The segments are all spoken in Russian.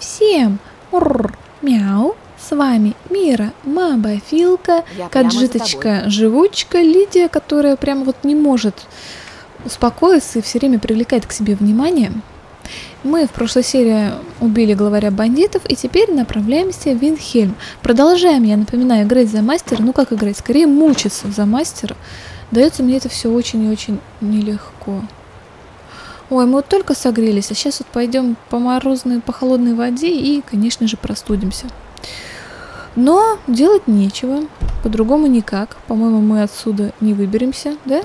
Всем мяу! С вами Мира, Маба, Филка, Каджиточка, Живучка, Лидия, которая прям вот не может успокоиться и все время привлекает к себе внимание. Мы в прошлой серии убили главаря бандитов и теперь направляемся в Виндхельм. Продолжаем, я напоминаю, играть за мастера. Ну как играть, скорее мучиться за мастера. Дается мне это все очень и очень нелегко. Ой, мы вот только согрелись, а сейчас вот пойдем по морозной, по холодной воде и, конечно же, простудимся. Но делать нечего, по-другому никак. По-моему, мы отсюда не выберемся, да?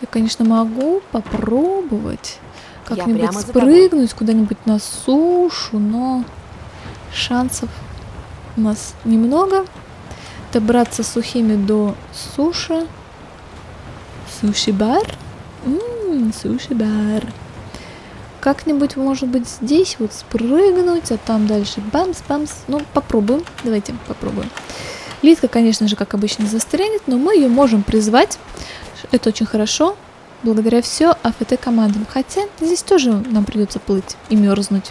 Я, конечно, могу попробовать как-нибудь спрыгнуть куда-нибудь на сушу, но шансов у нас немного. Добраться сухими до суши. Суши-бар. Суши-бар. Как-нибудь, может быть, здесь вот спрыгнуть, а там дальше бамс-бамс. Ну, попробуем. Давайте попробуем. Лидка, конечно же, как обычно, застрянет, но мы ее можем призвать. Это очень хорошо. Благодаря все АФТ-командам. Хотя здесь тоже нам придется плыть и мерзнуть.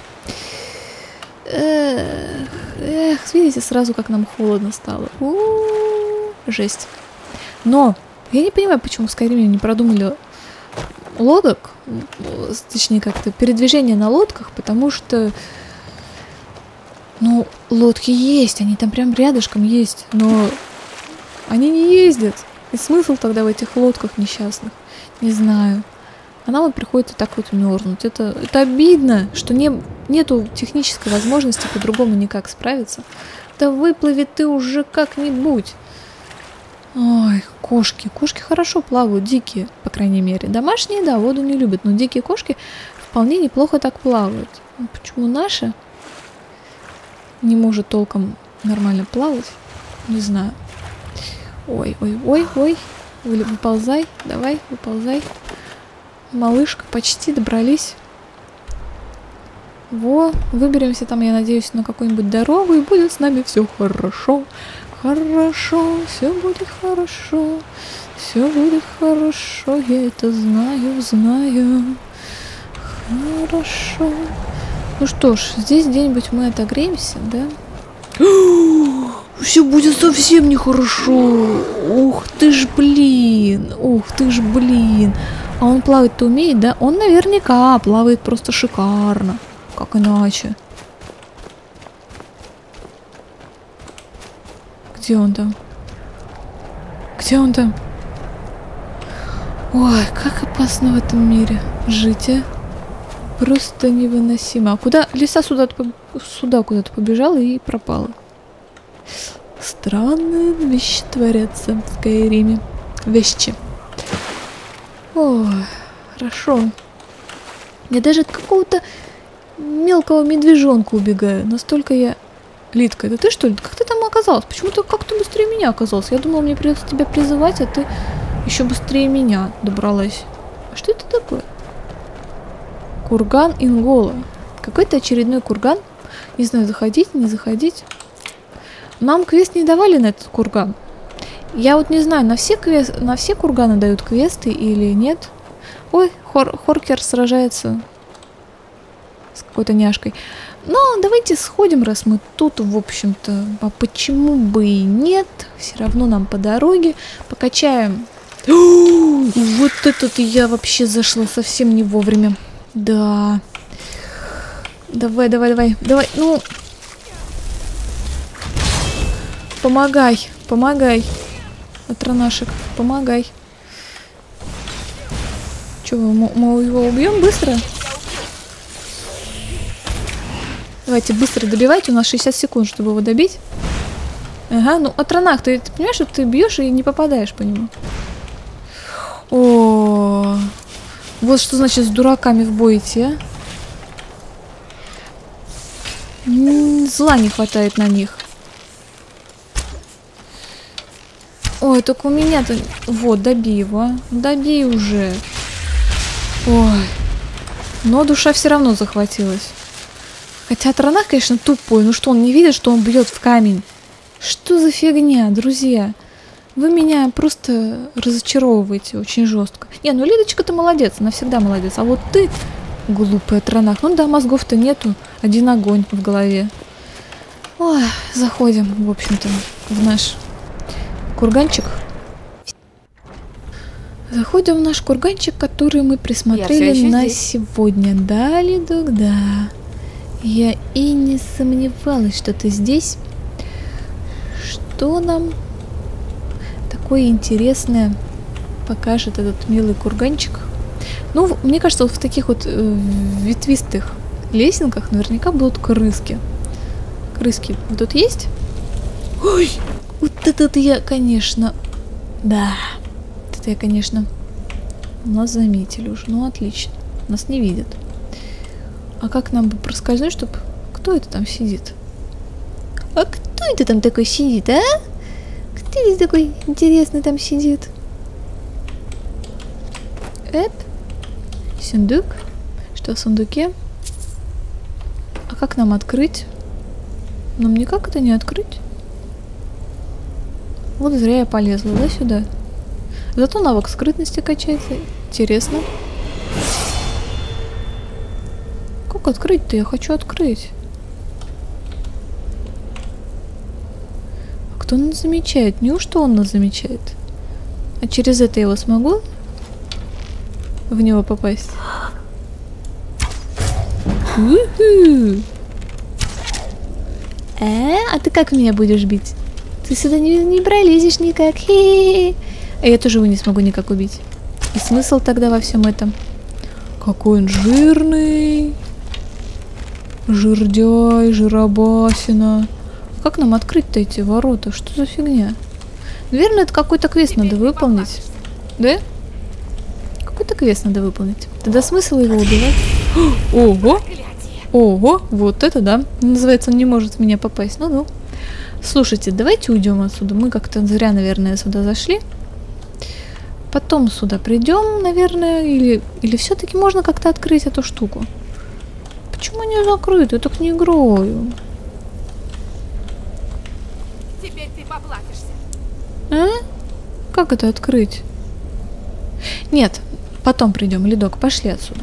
Эх, видите, сразу как нам холодно стало. Жесть. Но я не понимаю, почему скорее не продумали лодок, точнее как-то передвижение на лодках, потому что, ну, лодки есть, они там прям рядышком есть, но они не ездят. И смысл тогда в этих лодках несчастных? Не знаю. А нам вот приходится так вот мерзнуть. Это обидно, что нету технической возможности по-другому никак справиться. Да выплыви ты уже как-нибудь. Ой, кошки. Кошки хорошо плавают, дикие, по крайней мере. Домашние, да, воду не любят, но дикие кошки вполне неплохо так плавают. Почему наша не может толком нормально плавать? Не знаю. Ой, ой, ой, ой. Выползай, давай, выползай. Малышка, почти добрались. Во, выберемся там, я надеюсь, на какую-нибудь дорогу, и будет с нами все хорошо. Хорошо, все будет хорошо, все будет хорошо, я это знаю, знаю. Хорошо. Ну что ж, здесь где-нибудь мы отогреемся, да? Все будет совсем нехорошо. Ух ты ж, блин, ух ты ж, блин. А он плавать-то умеет, да? Он наверняка плавает просто шикарно. Как иначе? Где он там? Где он там? Ой, как опасно в этом мире жить, а? Просто невыносимо. А куда? Лиса сюда куда-то побежала и пропала. Странные вещи творятся в Скайриме. Вещи. О, хорошо. Я даже от какого-то мелкого медвежонка убегаю. Настолько я... Лидка, это ты, что ли? Как ты там оказалась? Почему-то как-то быстрее меня оказалась. Я думала, мне придется тебя призывать, а ты еще быстрее меня добралась. А что это такое? Курган Ингола. Какой-то очередной курган. Не знаю, заходить, не заходить. Нам квест не давали на этот курган. Я вот не знаю, на все курганы дают квесты или нет. Ой, Хоркер сражается с какой-то няшкой. Но давайте сходим, раз мы тут, в общем-то. А почему бы и нет? Все равно нам по дороге. Покачаем. Вот этот я вообще зашла совсем не вовремя. Да. Давай, давай, давай. Давай, ну... Помогай, помогай. Атронашек, помогай. Че, мы его убьем быстро? Давайте быстро добивайте, у нас 60 секунд, чтобы его добить. Ага, ну Атронах, ты понимаешь, что ты бьешь и не попадаешь по нему. О, вот что значит с дураками в бой идти, а? Зла не хватает на них. Ой, только у меня-то... Вот, добей его, а. Добей уже. Ой. Но душа все равно захватилась. Хотя Атронах, конечно, тупой. Ну что, он не видит, что он бьет в камень? Что за фигня, друзья? Вы меня просто разочаровываете очень жестко. Не, ну Лидочка-то молодец, она всегда молодец. А вот ты, глупый Атронах. Ну да, мозгов-то нету. один огонь в голове. Ой, заходим, в общем-то, в наш курганчик. Заходим в наш курганчик, который мы присмотрели на сегодня. Да, Лидок, да. Я и не сомневалась, что ты здесь. Что нам такое интересное покажет этот милый курганчик? Ну, мне кажется, вот в таких вот ветвистых лесенках наверняка будут крыски. Крыски тут есть? Ой, вот это я, конечно... Да, это я, конечно... Нас заметили уже, ну отлично. Нас не видят. А как нам бы проскользнуть, чтобы... Кто это там сидит? А кто это там такой сидит, а? Кто здесь такой интересный там сидит? Эп. Сундук. Что в сундуке? А как нам открыть? Нам никак это не открыть. Вот зря я полезла, да, сюда? Зато навык скрытности качается. Интересно. Как открыть-то? Я хочу открыть. А кто нас замечает? Неужто он нас замечает? А через это я его смогу в него попасть? У-ху! А ты как меня будешь бить? Ты сюда не пролезешь никак. Хе-хе-хе. А я тоже его не смогу никак убить. И смысл тогда во всем этом? Какой он жирный. Жирдяй, жиробасина. Как нам открыть-то эти ворота? Что за фигня? Наверное, это какой-то квест надо выполнить. Да? Какой-то квест надо выполнить. Тогда смысл его убивать? Ого! Ого, вот это да. Называется, он не может в меня попасть. Ну-ну. Слушайте, давайте уйдем отсюда. Мы как-то зря, наверное, сюда зашли. Потом сюда придем, наверное. Или все-таки можно как-то открыть эту штуку. Почему не закрыта? Я так не играю. Теперь ты поплатишься. А? Как это открыть? Нет, потом придем. Лидок, пошли отсюда.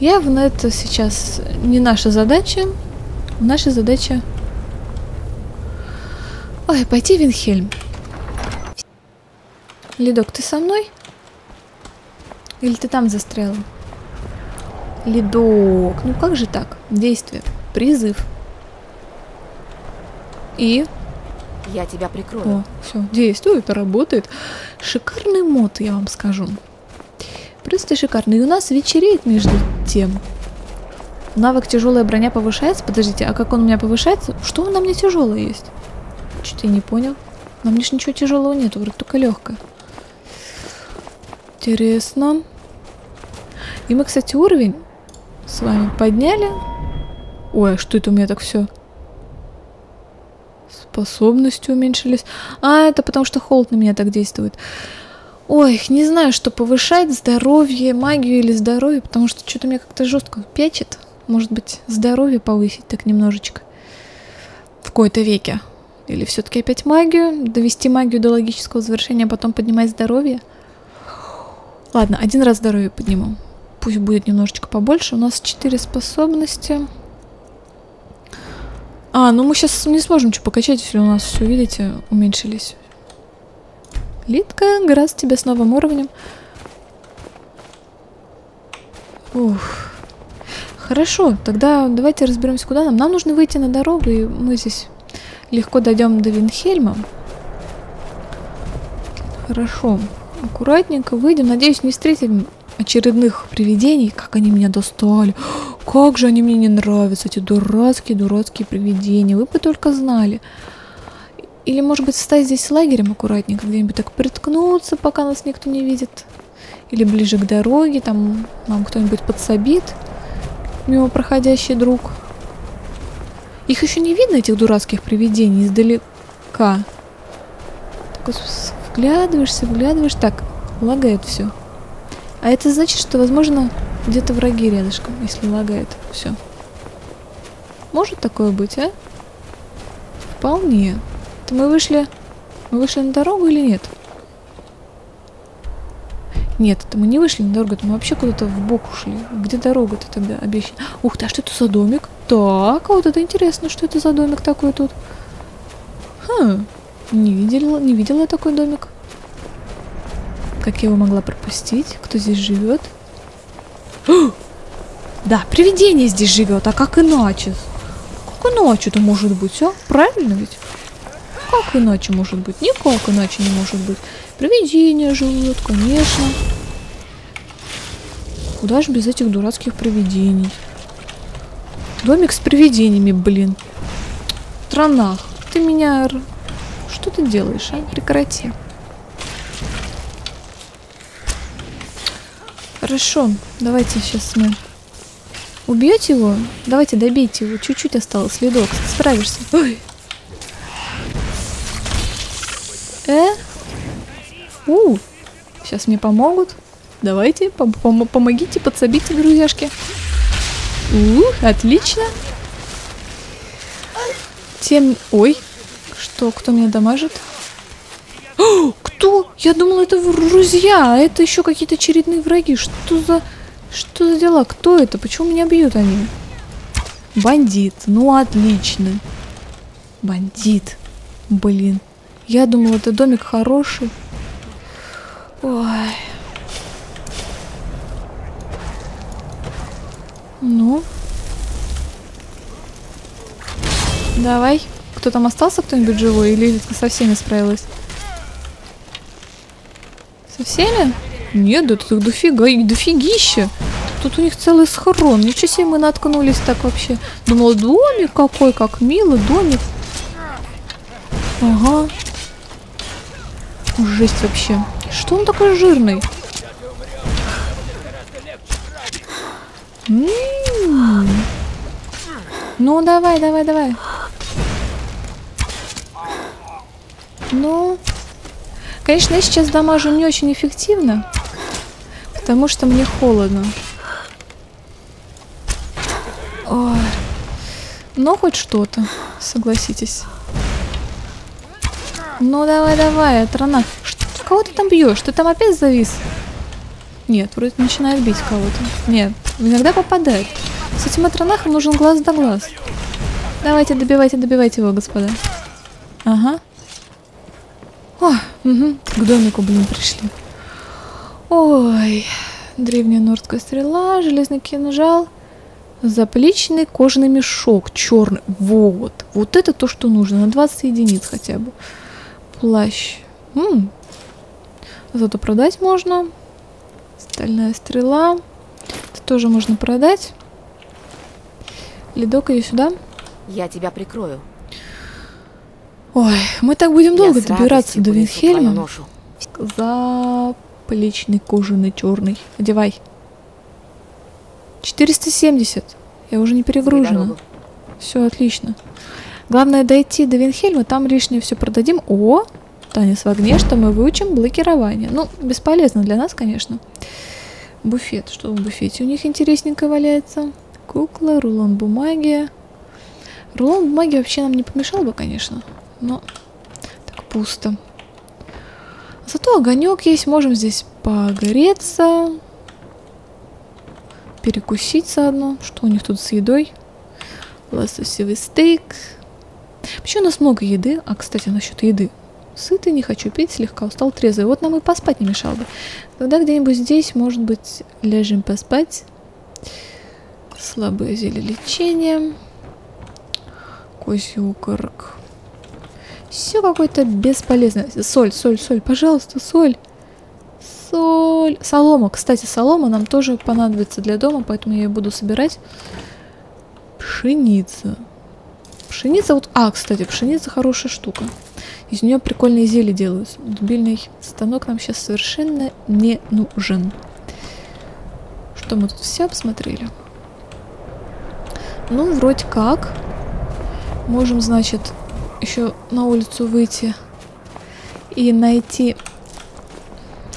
Явно это сейчас не наша задача. Наша задача... Ой, пойти в Виндхельм. Лидок, ты со мной? Или ты там застряла? Лидок, ну как же так? Действие, призыв. И... Я тебя прикрою. О, все, действует, работает. Шикарный мод, я вам скажу. Просто шикарный. И у нас вечереет между тем. Навык тяжелая броня повышается. Подождите, а как он у меня повышается? Что он на мне тяжелое есть? Что-то я не понял. На мне ж ничего тяжелого нет, вроде только легкое. Интересно. И мы, кстати, уровень с вами подняли. Ой, а что это у меня так все? Способности уменьшились. А, это потому что холод на меня так действует. Ой, не знаю, что повышать, здоровье, магию или здоровье, потому что что-то меня как-то жестко пячет. Может быть, здоровье повысить так немножечко в кои-то веке. Или все-таки опять магию, довести магию до логического завершения, а потом поднимать здоровье. Ладно, один раз здоровье подниму. Пусть будет немножечко побольше. У нас 4 способности. А, ну мы сейчас не сможем что покачать, если у нас все, видите, уменьшились. Лидка, грас тебе с новым уровнем. Ух. Хорошо, тогда давайте разберемся, куда нам. Нам нужно выйти на дорогу, и мы здесь легко дойдем до Виндхельма. Хорошо. Аккуратненько выйдем. Надеюсь, не встретим очередных привидений. Как они меня достали. Как же они мне не нравятся, эти дурацкие привидения. Вы бы только знали. Или, может быть, встать здесь лагерем аккуратненько, где-нибудь так приткнуться, пока нас никто не видит. Или ближе к дороге, там нам кто-нибудь подсобит, мимо проходящий друг. Их еще не видно, этих дурацких привидений, издалека. Так вот вглядываешься, вглядываешься. Так, лагает все. А это значит, что, возможно, где-то враги рядышком, если лагает все. Может такое быть, а? Вполне. Мы вышли на дорогу или нет? Нет, это мы не вышли недорого, это мы вообще куда-то в бок ушли. Где дорога-то тогда обещана? Ух ты, а что это за домик? Так, а вот это интересно, что это за домик такой тут. Хм, не видела я такой домик. Как я его могла пропустить? Кто здесь живет? О! Да, привидение здесь живет, а как иначе? Как иначе-то может быть, а? Правильно ведь? Как иначе может быть? Никак иначе не может быть. Привидения живут, конечно. Куда же без этих дурацких привидений? Домик с привидениями, блин. Атронах, ты меня... Что ты делаешь, а? Прекрати. Хорошо, давайте сейчас мы... Убьете его? Давайте добейте его. Чуть-чуть осталось следок. Справишься. Ой. Сейчас мне помогут. Давайте, помогите, подсобите, друзьяшки. Отлично. Тем... Ой, что, кто меня дамажит? О, кто? Я думала, это друзья, а это еще какие-то очередные враги. Что за дела? Кто это? Почему меня бьют они? Бандит. Ну, отлично. Бандит. Блин. Я думала, это домик хороший. Ой. Ну. Давай. Кто там остался? Кто-нибудь живой? Или Лизитка со всеми справилась? Со всеми? Нет, да тут дофигища. Тут у них целый схрон. Ничего себе мы наткнулись так вообще. Думала, домик какой, как мило, домик. Ага. Жесть вообще. Что он такой жирный? Ну, давай. Ну. Конечно, я сейчас дамажу не очень эффективно. Потому что мне холодно. Ой. Но хоть что-то, согласитесь. Ну, давай, Атронах. Кого ты там бьешь? Ты там опять завис? Нет, вроде начинает бить кого-то. Нет, иногда попадает. С этим Атронахом нужен глаз да глаз. Давайте, добивайте его, господа. Ага. О, угу. К домику, блин, пришли. Ой. Древняя нордская стрела, железный кинжал, заплечный кожаный мешок, черный. Вот. Вот это то, что нужно. На 20 единиц хотя бы. Плащ. Зато продать можно. Стальная стрела. Это тоже можно продать. Ледок, иди сюда. Я тебя прикрою. Ой, мы так будем долго добираться до Виндхельма. Заплечный кожаный черный. Одевай. 470. Я уже не перегружена. Все отлично. Главное дойти до Виндхельма. Там лишнее все продадим. О! Таня с вагне, что мы выучим блокирование. Ну, бесполезно для нас, конечно. Буфет. Что в буфете у них интересненько валяется? Кукла, рулон бумаги. Рулон бумаги вообще нам не помешал бы, конечно. Но так пусто. Зато огонек есть. Можем здесь погореться. Перекусить заодно. Что у них тут с едой? Лососевый стейк. Вообще у нас много еды. А, кстати, насчет еды. Сытый, не хочу пить, слегка устал, трезвый. Вот нам и поспать не мешало бы. Тогда где-нибудь здесь, может быть, ляжем поспать. Слабое зелье лечения. Козий окорок. Все какое-то бесполезное. Соль, пожалуйста, соль. Солома, кстати, солома нам тоже понадобится для дома, поэтому я ее буду собирать. Пшеница вот... А, кстати, пшеница хорошая штука. Из нее прикольные зелья делаются. Дубильный станок нам сейчас совершенно не нужен. Что мы тут все обсмотрели? Ну, вроде как. Можем, значит, еще на улицу выйти и найти...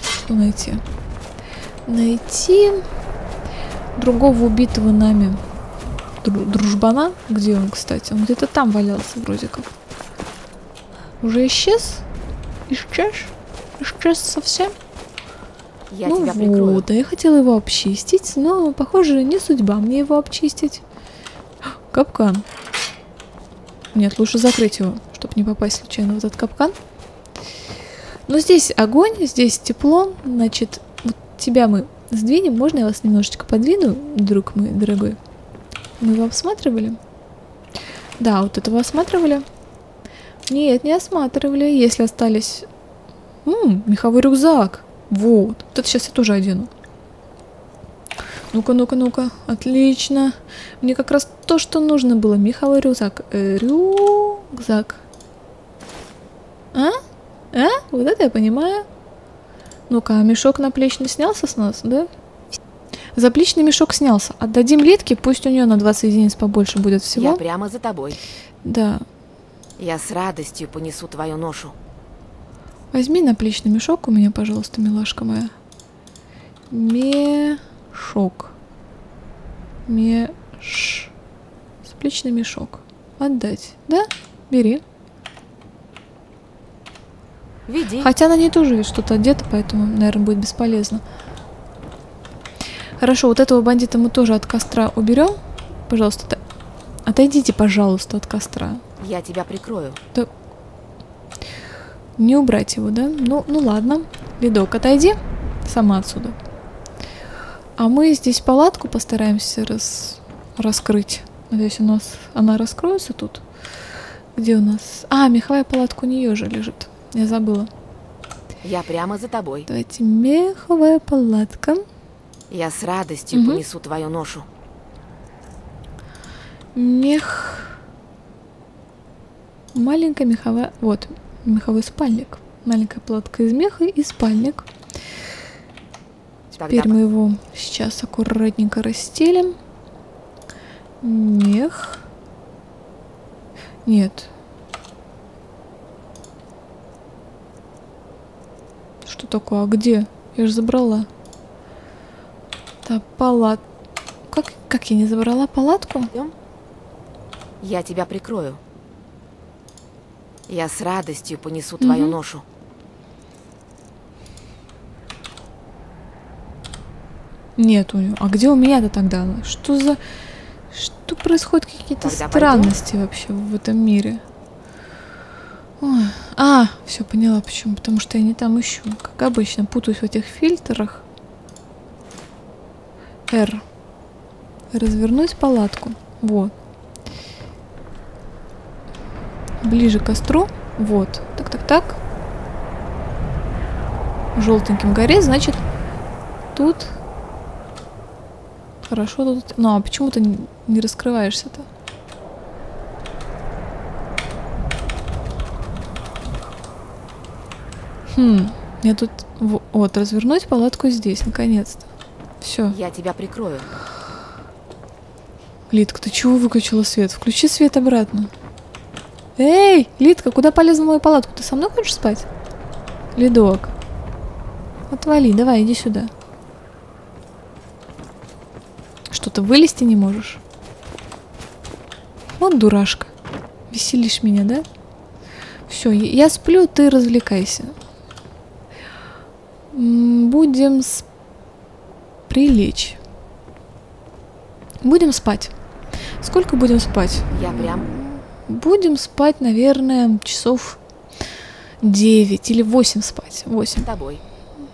Что найти? Найти другого убитого нами дружбана. Где он, кстати? Он где-то там валялся вроде как. Уже исчез? Исчез совсем? Я тебя прикрою. Вот, я хотела его обчистить, но, похоже, не судьба мне его обчистить. Капкан. Нет, лучше закрыть его, чтобы не попасть случайно в этот капкан. Но здесь огонь, здесь тепло, значит, вот тебя мы сдвинем. Можно я вас немножечко подвину, друг мой дорогой? Мы его осматривали? Да, вот этого осматривали. Нет, не осматривали, если остались... меховой рюкзак. Вот. Вот это сейчас я тоже одену. Ну-ка, ну-ка, ну-ка. Отлично. Мне как раз то, что нужно было. Меховой рюкзак. Рюкзак. А? А? Вот это я понимаю. Ну-ка, мешок наплечный снялся с нас, да? Заплечный мешок снялся. Отдадим Литке, пусть у нее на 20 единиц побольше будет всего. Я прямо за тобой. Да. Я с радостью понесу твою ношу. Возьми наплечный мешок у меня, пожалуйста, милашка моя. Мешок. Заплечный мешок. Отдать. Да? Бери. Веди. Хотя на ней тоже что-то одето, поэтому, наверное, будет бесполезно. Хорошо, вот этого бандита мы тоже от костра уберем. Пожалуйста, отойдите, пожалуйста, от костра. Я тебя прикрою. Да. Не убрать его, да? Ну ладно. Видок, отойди. Сама отсюда. А мы здесь палатку постараемся раскрыть. Надеюсь, у нас она раскроется тут. Где у нас? А, меховая палатка у нее же лежит. Я забыла. Я прямо за тобой. Давайте, меховая палатка. Я с радостью понесу твою ношу. Мех. Маленькая меховая... Вот, меховой спальник. Маленькая палатка из меха и спальник. Теперь мы его сейчас аккуратненько расстелим. Мех. Нет. Что такое? А где? Я же забрала. Да, палат... Как я не забрала палатку? Я тебя прикрою. Я с радостью понесу твою ношу. Нет у нее. А где у меня-то тогда? Что за... Что происходит? Какие-то странности вообще в этом мире. Ой. А, все, поняла почему. Потому что я не там ищу. Как обычно, путаюсь в этих фильтрах. R. Развернуть палатку. Вот. Ближе к костру. Вот. Так. Желтеньким горе, значит, тут... Хорошо тут... Ну, а почему ты не раскрываешься-то? Я тут... Вот, развернуть палатку здесь, наконец-то. Все. Я тебя прикрою. Литка, ты чего выключила свет? Включи свет обратно. Эй, Литка, куда полезла мою палатку? Ты со мной хочешь спать? Лидок. Отвали, давай, иди сюда. Что-то вылезти не можешь. Вот дурашка. Веселишь меня, да? Все, я сплю, ты развлекайся. Будем прилечь. Будем спать. Сколько будем спать? Я прям... Будем спать, наверное, часов 9 или 8 спать. 8. С тобой.